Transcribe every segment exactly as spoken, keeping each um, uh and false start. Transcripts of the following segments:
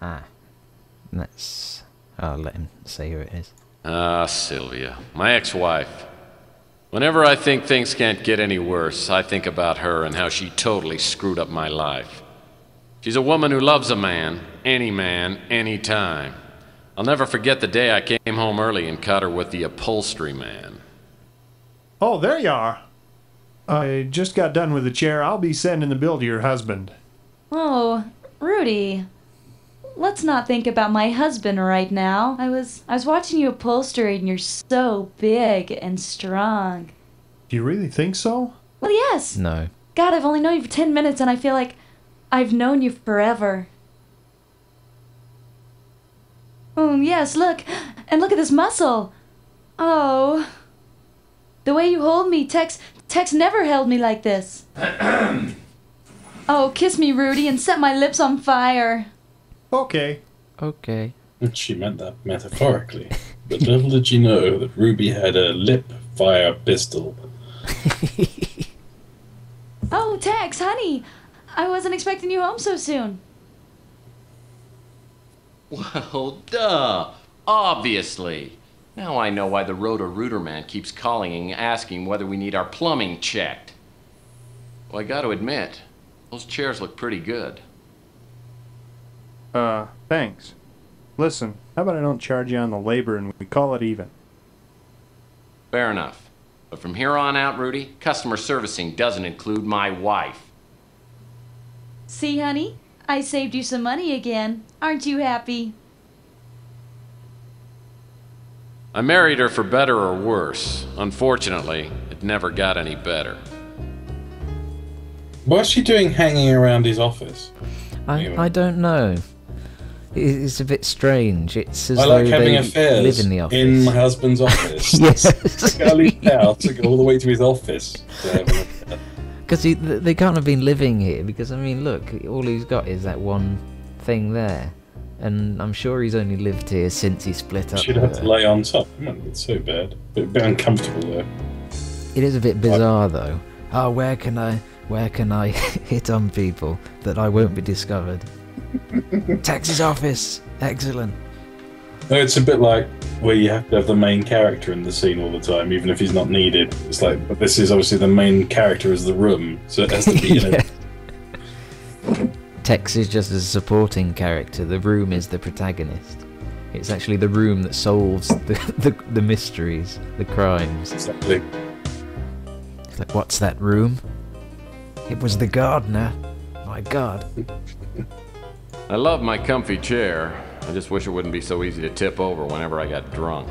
Ah, let's... I'll let him say who it is. Ah, Sylvia, my ex-wife. Whenever I think things can't get any worse, I think about her and how she totally screwed up my life. She's a woman who loves a man, any man, any time. I'll never forget the day I came home early and caught her with the upholstery man. Oh, there you are. I just got done with the chair. I'll be sending the bill to your husband. Oh, Rudy. Let's not think about my husband right now. I was I was watching you upholstery and you're so big and strong. Do you really think so? Well, yes. No. God, I've only known you for ten minutes and I feel like I've known you forever. Oh, yes, look. And look at this muscle. Oh. The way you hold me, Tex... Tex never held me like this. Oh, kiss me, Rudy, and set my lips on fire. Okay. Okay. She meant that metaphorically. But little did she know that Ruby had a lip fire pistol. Oh, Tex, honey. I wasn't expecting you home so soon. Well, duh. Obviously. Now I know why the Roto-Rooter man keeps calling and asking whether we need our plumbing checked. Well, I gotta admit, those chairs look pretty good. Uh, thanks. Listen, how about I don't charge you on the labor and we call it even? Fair enough. But from here on out, Rudy, customer servicing doesn't include my wife. See, honey? I saved you some money again. Aren't you happy? I married her for better or worse. Unfortunately, it never got any better. What's she doing hanging around his office? I, anyway. I don't know. It's a bit strange. It's as I like though having they affairs live in the office. In my husband's office. Yes. I leave now to go all the way to his office. Because they can't have been living here. Because I mean, look, all he's got is that one thing there. And I'm sure he's only lived here since he split up. She'd have to lay on top. It's so bad. But a bit uncomfortable though. It is a bit bizarre though. Oh, where can I, where can I hit on people that I won't be discovered? Tex's office. Excellent. No, it's a bit like where you have to have the main character in the scene all the time, even if he's not needed. It's like, but this is obviously the main character is the room, so it has to be. You know, Tex is just a supporting character. The room is the protagonist. It's actually the room that solves the the, the mysteries, the crimes. Exactly. It's like, what's that room? It was the gardener. My God. I love my comfy chair. I just wish it wouldn't be so easy to tip over whenever I got drunk.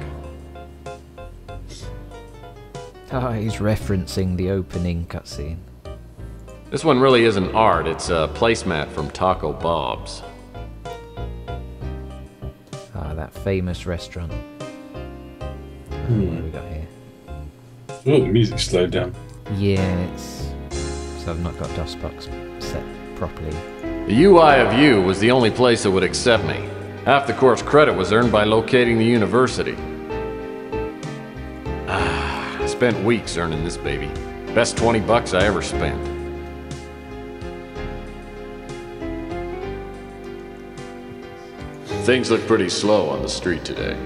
Ah, oh, he's referencing the opening cutscene. This one really isn't art, it's a placemat from Taco Bob's. Ah, that famous restaurant. Hmm. What have we got here? Oh, the music's slowed down. Yeah, it's... So I've not got DOSBox set properly. The U I of U was the only place that would accept me. Half the course credit was earned by locating the university. Ah, I spent weeks earning this baby. Best twenty bucks I ever spent. Things look pretty slow on the street today.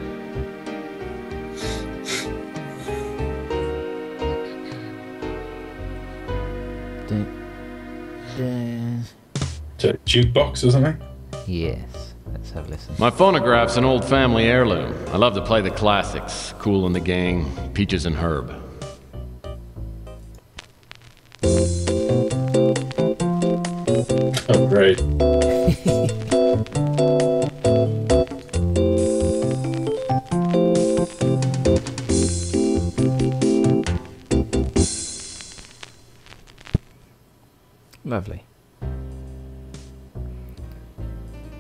It's a jukebox or something? Yes. Let's have a listen. My phonograph's an old family heirloom. I love to play the classics. Kool and the Gang, Peaches and Herb. Oh, great. Lovely.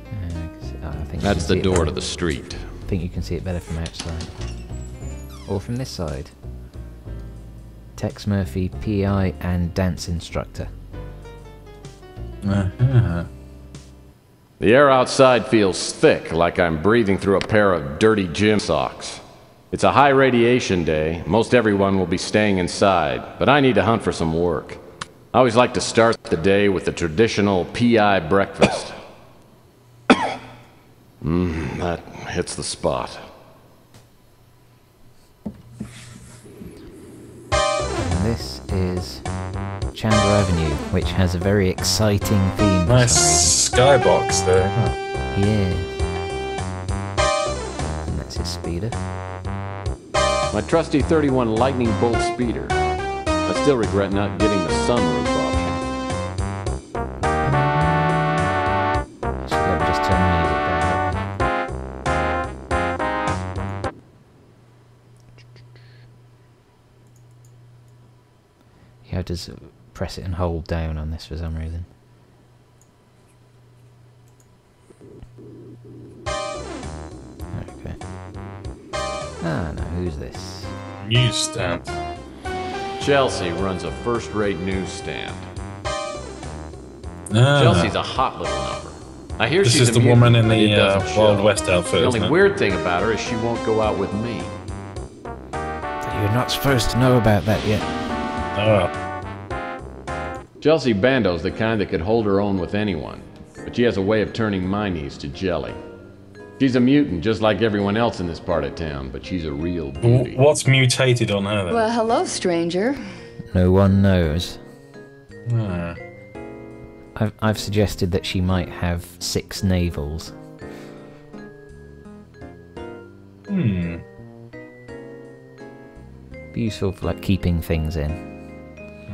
Uh, I think that's the door to the street. I think you can see it better from outside. Or from this side. Tex Murphy, P I and dance instructor. Uh-huh. The air outside feels thick, like I'm breathing through a pair of dirty gym socks. It's a high radiation day. Most everyone will be staying inside, but I need to hunt for some work. I always like to start the day with the traditional P I breakfast. Mm, that hits the spot. This is Chandler Avenue, which has a very exciting theme. Nice skybox there. Oh, yeah. And that's his speeder. My trusty thirty-one Lightning Bolt speeder. I still regret not getting the sunroof option. I should be able to just turn the music down. You have to press it and hold down on this for some reason. Okay. Ah, no, who's this? News stamp. Chelsee runs a first-rate newsstand. Ah. Chelsea's a hot little number. I hear this she's is the woman in the uh, Wild show. West outfit. The only weird thing about her is she won't go out with me. You're not supposed to know about that yet. Oh. Chelsee Bando's the kind that could hold her own with anyone, but she has a way of turning my knees to jelly. She's a mutant, just like everyone else in this part of town, but she's a real beauty. What's mutated on her, then? Well, hello, stranger. No one knows. Ah. I've, I've suggested that she might have six navels. Hmm. Be useful for, like, keeping things in.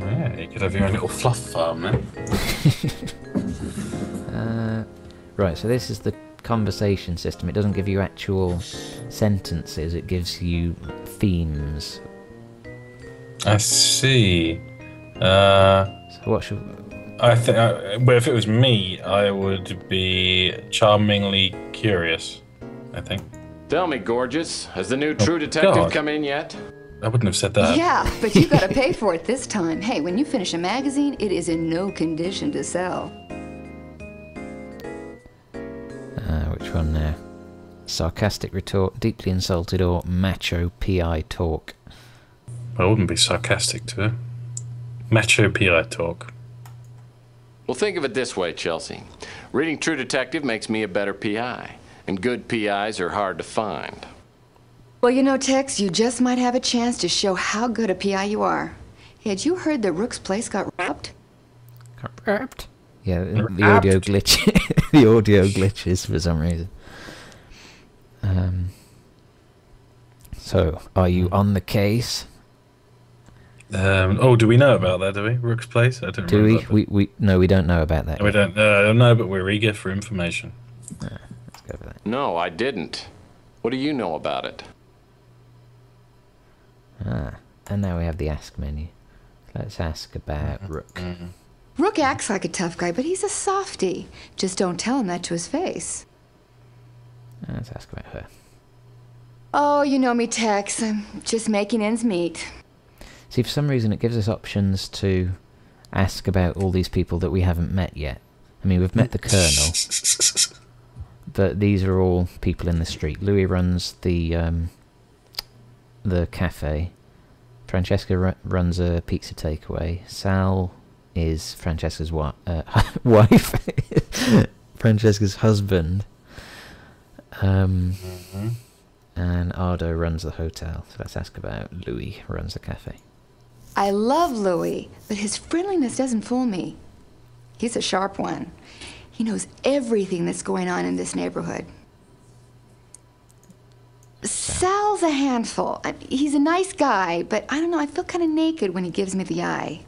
Yeah, you could have your own little fluff farm, then. uh, right, so this is the conversation system. It doesn't give you actual sentences, it gives you themes. I see. Uh, so what should I think? I, well, if it was me, I would be charmingly curious, I think. Tell me, gorgeous, has the new oh, True Detective God. come in yet? I wouldn't have said that. Yeah, but you gotta pay for it this time. Hey, when you finish a magazine, it is in no condition to sell. Uh, which one now? Sarcastic retort, deeply insulted, or macho P I talk? I wouldn't be sarcastic to her. Macho P I talk. Well, think of it this way, Chelsee. Reading True Detective makes me a better P I, and good P Is are hard to find. Well, you know, Tex, you just might have a chance to show how good a P I you are. Had you heard that Rook's place got robbed? Got robbed? Yeah, the audio glitch. The audio glitches for some reason. Um, so, are you on the case? Um, oh, do we know about that? Do we? Rook's place? I don't. Do we? we? We no, we don't know about that. We yet. don't. Uh, I don't know, but we're eager for information. Ah, let's go for that. No, I didn't. What do you know about it? Ah, and now we have the ask menu. Let's ask about Rook. Mm-hmm. Rook acts like a tough guy, but he's a softie. Just don't tell him that to his face. Let's ask about her. Oh, you know me, Tex. I'm just making ends meet. See, for some reason it gives us options to ask about all these people that we haven't met yet. I mean, we've met the Colonel, but these are all people in the street. Louis runs the, um, the cafe. Francesca ru runs a pizza takeaway. Sal is Francesca's wa uh, wife, Francesca's husband, um, mm-hmm. and Ardo runs the hotel. So let's ask about Louis runs the cafe. I love Louis, but his friendliness doesn't fool me. He's a sharp one. He knows everything that's going on in this neighborhood. Sal's a handful. He's a nice guy, but I don't know, I feel kind of naked when he gives me the eye.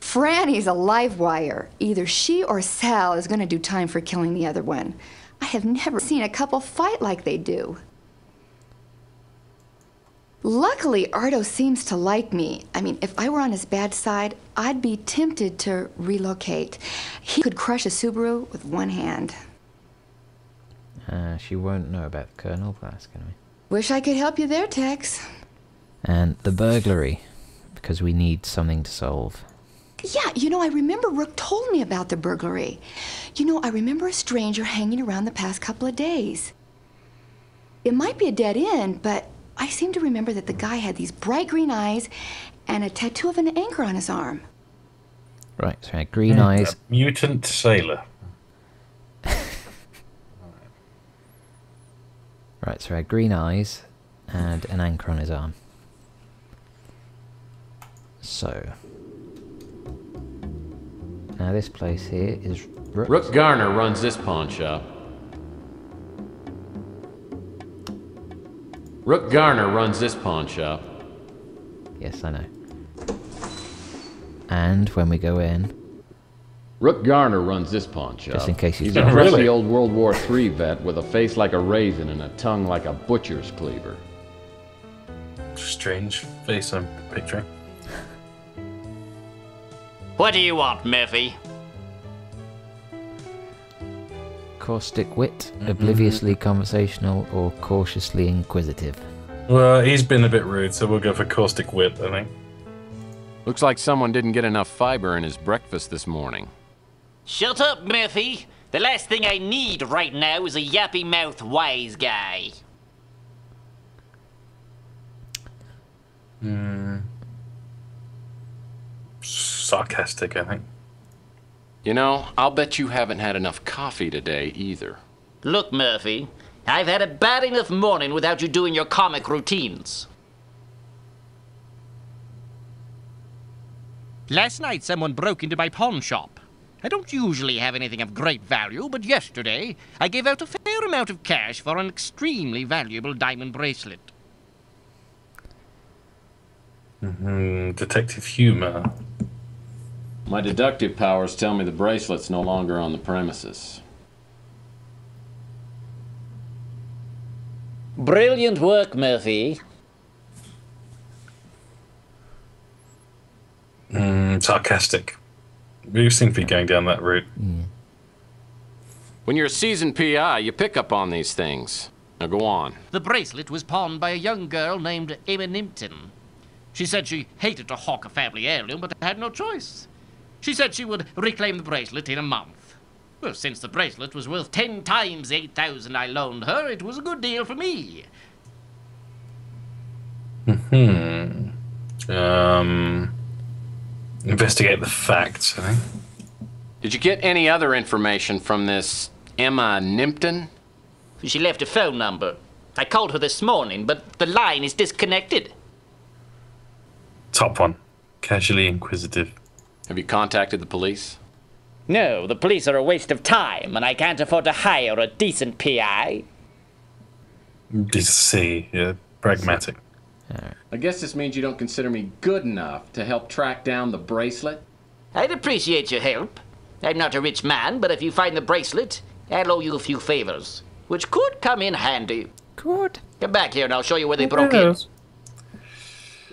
Franny's a live wire. Either she or Sal is going to do time for killing the other one. I have never seen a couple fight like they do. Luckily, Ardo seems to like me. I mean, if I were on his bad side, I'd be tempted to relocate. He could crush a Subaru with one hand. Uh, she won't know about the Colonel, but that's going to be... Wish I could help you there, Tex. And the burglary, because we need something to solve. Yeah, you know, I remember Rook told me about the burglary. You know, I remember a stranger hanging around the past couple of days. It might be a dead end, but I seem to remember that the guy had these bright green eyes and a tattoo of an anchor on his arm. Right, so green eyes. A mutant sailor. Right, so he had green eyes and an anchor on his arm. So... now this place here is... Rook's. Rook Garner runs this pawn shop. Rook Garner runs this pawn shop. Yes, I know. And when we go in... Rook Garner runs this pawn shop. Just in case he's a really old World War Three vet with a face like a raisin and a tongue like a butcher's cleaver. Strange face I'm picturing. What do you want, Murphy? Caustic wit, mm-hmm. Obliviously conversational, or cautiously inquisitive. Well, he's been a bit rude, so we'll go for caustic wit, I think. Looks like someone didn't get enough fiber in his breakfast this morning. Shut up, Murphy! The last thing I need right now is a yappy-mouthed wise guy. Hmm. Sarcastic, I think. You know, I'll bet you haven't had enough coffee today, either. Look, Murphy, I've had a bad enough morning without you doing your comic routines. Last night, someone broke into my pawn shop. I don't usually have anything of great value, but yesterday, I gave out a fair amount of cash for an extremely valuable diamond bracelet. Mm-hmm. Detective humor. My deductive powers tell me the bracelet's no longer on the premises. Brilliant work, Murphy. Mm, sarcastic. We seem to be going down that route. Mm. When you're a seasoned P I, you pick up on these things. Now go on. The bracelet was pawned by a young girl named Emma Nimpton. She said she hated to hawk a family heirloom, but had no choice. She said she would reclaim the bracelet in a month. Well, since the bracelet was worth ten times eight thousand I loaned her, it was a good deal for me. Mm-hmm. Um... Investigate the facts, I think. Did you get any other information from this Emma Nimpton? She left a phone number. I called her this morning, but the line is disconnected. Top one. Casually inquisitive. Have you contacted the police? No, the police are a waste of time, and I can't afford to hire a decent P I. D C, yeah. Pragmatic. I guess this means you don't consider me good enough to help track down the bracelet? I'd appreciate your help. I'm not a rich man, but if you find the bracelet, I'll owe you a few favors, which could come in handy. Good. Come back here and I'll show you where they broke in.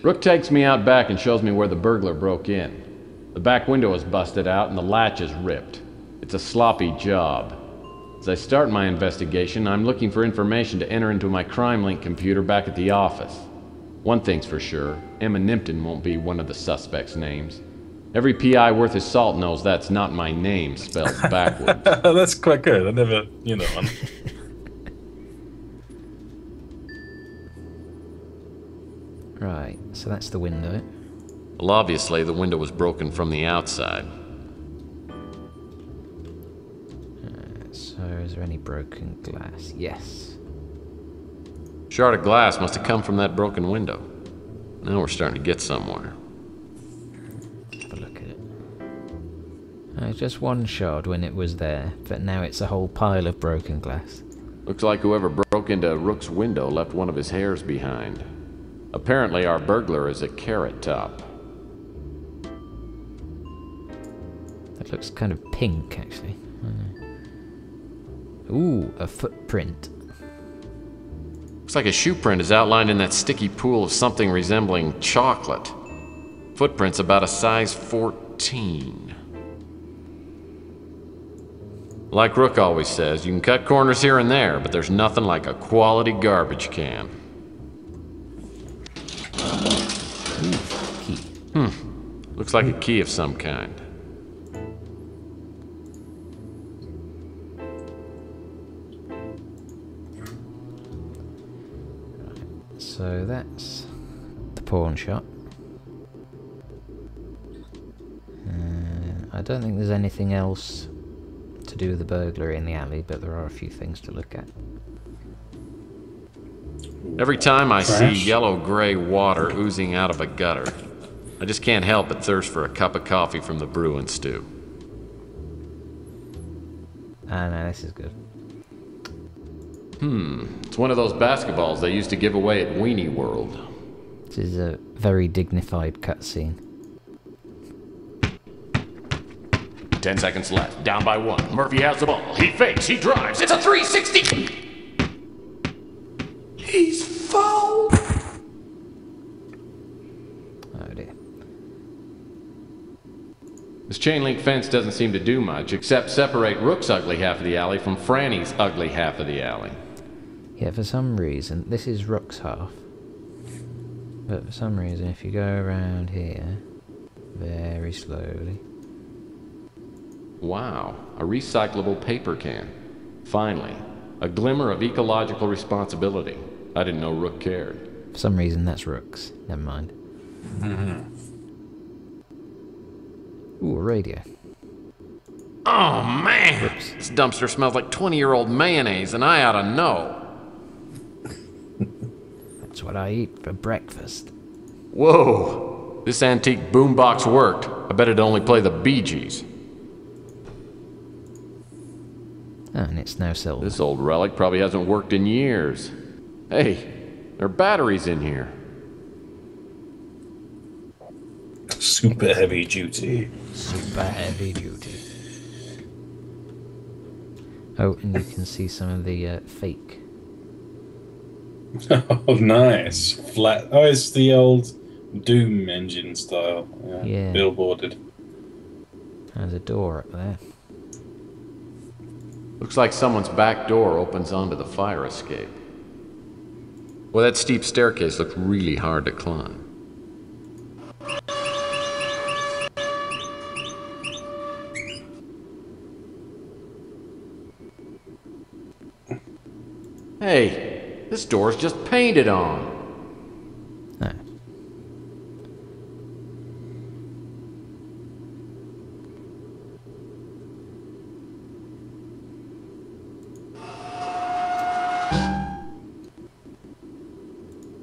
Rook takes me out back and shows me where the burglar broke in. The back window is busted out and the latch is ripped. It's a sloppy job. As I start my investigation, I'm looking for information to enter into my CrimeLink computer back at the office. One thing's for sure, Emma Nimpton won't be one of the suspects' names. Every P I worth his salt knows that's not my name spelled backwards. That's quite good. I never, you know. Right, so that's the window. Well, obviously the window was broken from the outside. Uh, so is there any broken glass? Yes. Shard of glass must have come from that broken window. Now we're starting to get somewhere. Have a look at it. Uh, just one shard when it was there, but now it's a whole pile of broken glass. Looks like whoever broke into Rook's window left one of his hairs behind. Apparently our burglar is a carrot top. That looks kind of pink, actually. Ooh, a footprint. Looks like a shoe print is outlined in that sticky pool of something resembling chocolate. Footprint's about a size fourteen. Like Rook always says, you can cut corners here and there, but there's nothing like a quality garbage can. Key. Hmm. Looks like a key of some kind. So that's the pawn shop. Uh, I don't think there's anything else to do with the burglary in the alley, but there are a few things to look at. Every time I Trash. see yellow-gray water oozing out of a gutter, I just can't help but thirst for a cup of coffee from the brew and stew. Ah, uh, no, this is good. Hmm, it's one of those basketballs they used to give away at Weenie World. This is a very dignified cutscene. Ten seconds left, down by one. Murphy has the ball, he fakes, he drives, it's a three sixty! He's fouled! Oh dear. This chain link fence doesn't seem to do much, except separate Rook's ugly half of the alley from Franny's ugly half of the alley. Yeah, for some reason, this is Rook's half. But for some reason, if you go around here, very slowly... Wow, a recyclable paper can. Finally, a glimmer of ecological responsibility. I didn't know Rook cared. For some reason, that's Rook's. Never mind. Ooh, a radio. Oh, man! Oops. This dumpster smells like twenty-year-old mayonnaise, and I ought to know. That's what I eat for breakfast. Whoa! This antique boombox worked. I bet it'd only play the Bee Gees. Oh, and it's no silver. This old relic probably hasn't worked in years. Hey, there are batteries in here. Super heavy duty. Super heavy duty. Oh, and you can see some of the uh, fake. Oh, nice. Flat. Oh, it's the old Doom engine style. Yeah. yeah. Billboarded. There's a door up there. Looks like someone's back door opens onto the fire escape. Well, that steep staircase looked really hard to climb. Hey, this door's just painted on. Huh.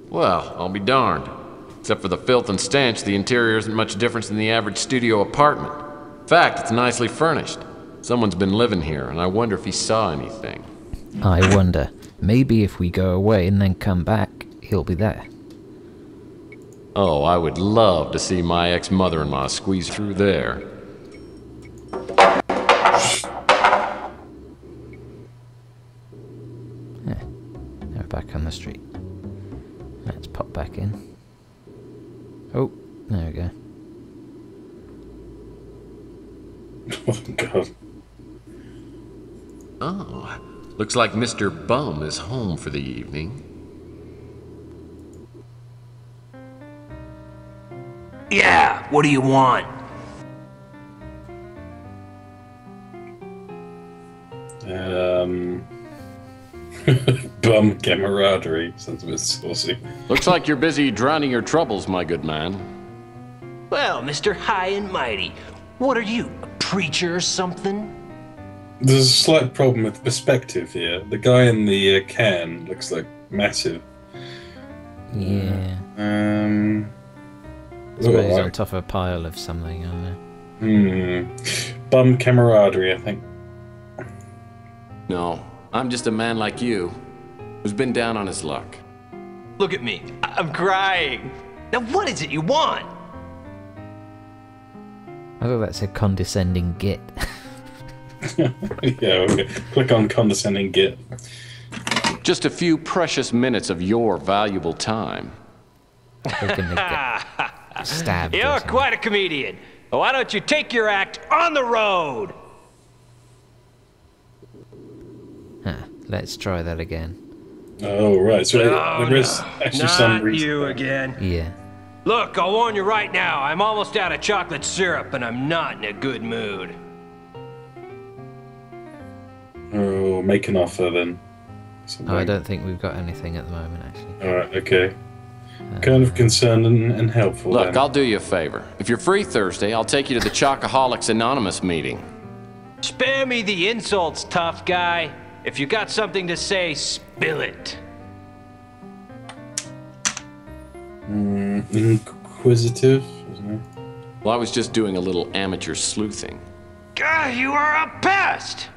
Well, I'll be darned. Except for the filth and stench, the interior isn't much different than the average studio apartment. In fact, it's nicely furnished. Someone's been living here, and I wonder if he saw anything. I wonder. Maybe if we go away and then come back, he'll be there. Oh, I would love to see my ex-mother-in-law squeeze through there. Yeah, we're back on the street. Let's pop back in. Oh, there we go. Oh, God. Oh. Looks like Mister Bum is home for the evening. Yeah, what do you want? Um... Bum camaraderie. Sounds a bit saucy. Looks like you're busy drowning your troubles, my good man. Well, Mister High and Mighty, what are you, a preacher or something? There's a slight problem with perspective here. The guy in the uh, can looks like massive. Yeah. Um. He's like... on top of a pile of something, aren't they? Hmm. Bum camaraderie, I think. No, I'm just a man like you, who's been down on his luck. Look at me. I I'm crying. Now, what is it you want? I thought that said condescending git. Yeah, okay. Click on condescending git. Just a few precious minutes of your valuable time. Stabbed. You're quite a comedian. Why don't you take your act on the road? Huh. Let's try that again. Oh, right. So no, there is no, actually not some reason. You again. Yeah. Look, I'll warn you right now. I'm almost out of chocolate syrup, and I'm not in a good mood. Oh, make an offer then. Oh, I don't think we've got anything at the moment, actually. All right, okay. Uh, kind of concerned and, and helpful. Look, then. I'll do you a favor. If you're free Thursday, I'll take you to the Chocoholics Anonymous meeting. Spare me the insults, tough guy. If you got something to say, spill it. Mm, inquisitive. Well, I was just doing a little amateur sleuthing. God, you are a pest!